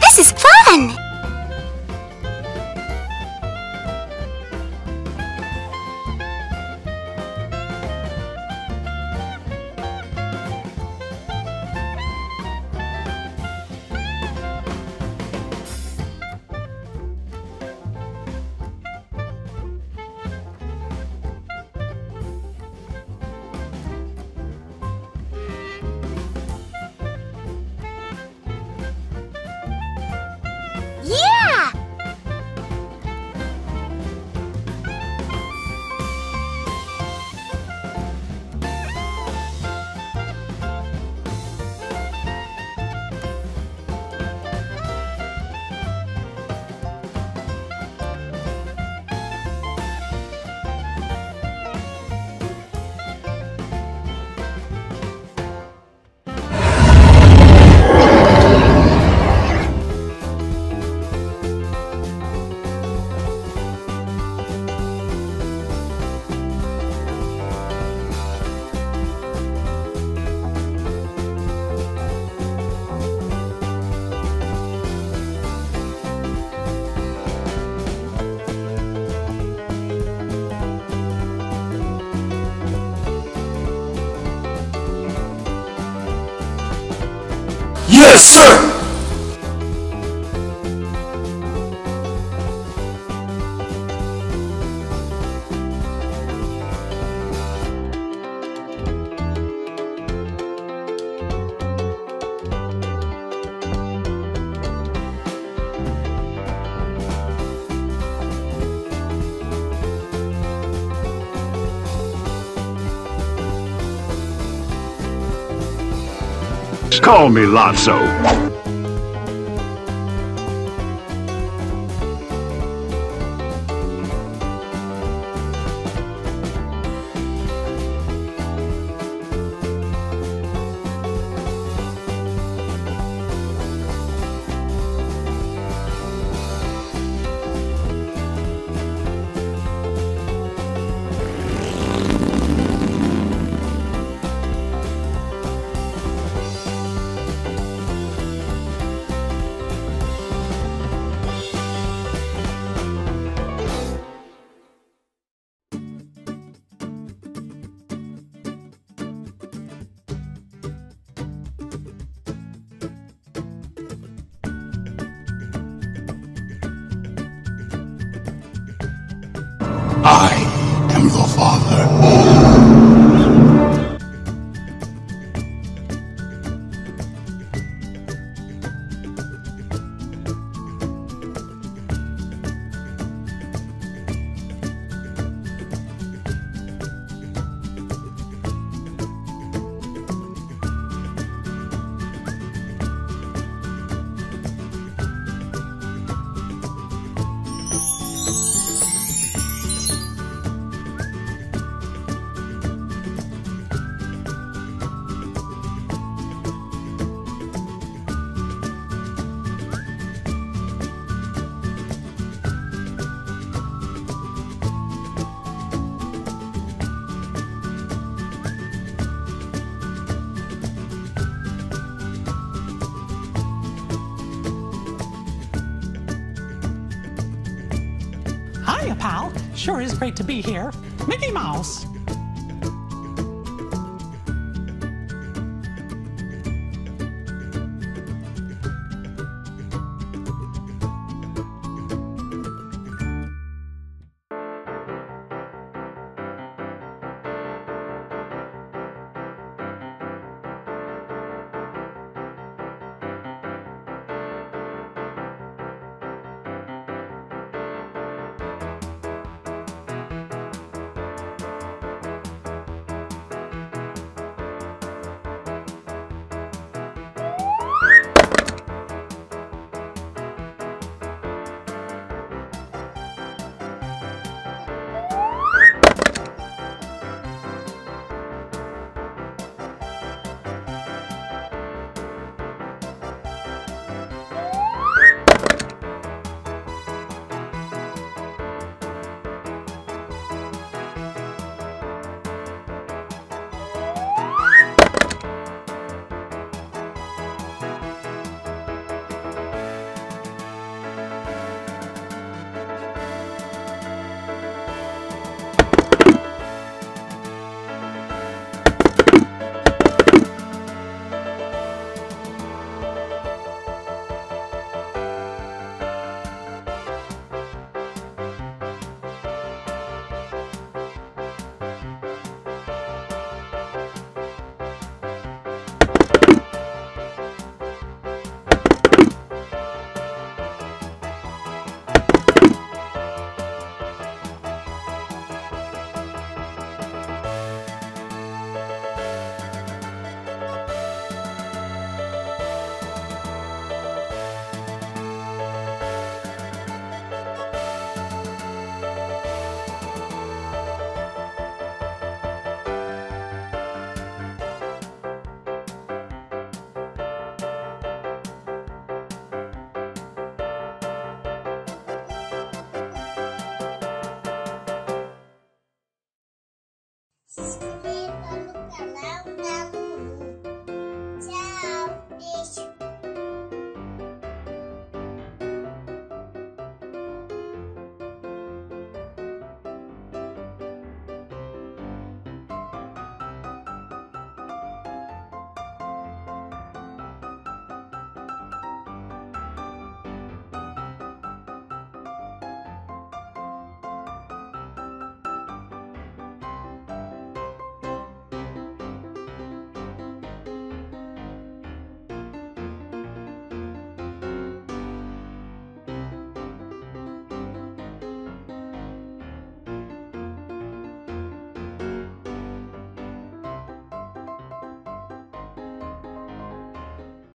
This is fun! Yes, sir! Call me Lonzo. the Hiya, pal. Sure is great to be here. Mickey Mouse. Sweet, look at that.